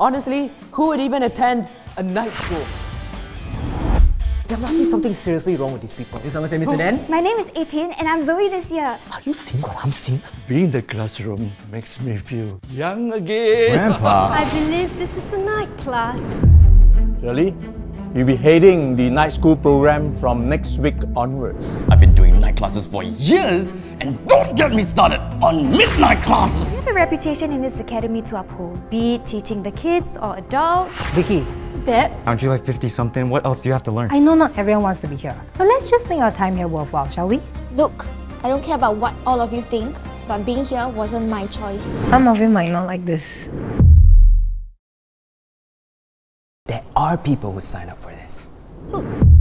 Honestly, who would even attend a night school? There must be something seriously wrong with these people. Is someone say Mr. Dan? My name is 18 and I'm Zoe this year. Are you seeing what I'm seeing? Being in the classroom makes me feel young again. Grandpa! I believe this is the night class. Shirley, you'll be heading the night school program from next week onwards. I've been doing night classes for years and don't get me started on midnight classes. There's a reputation in this academy to uphold, be it teaching the kids or adults. Vicky. Dad? Aren't you like 50-something? What else do you have to learn? I know not everyone wants to be here, but let's just make our time here worthwhile, shall we? Look, I don't care about what all of you think, but being here wasn't my choice. Some of you might not like this. There are people who sign up for this.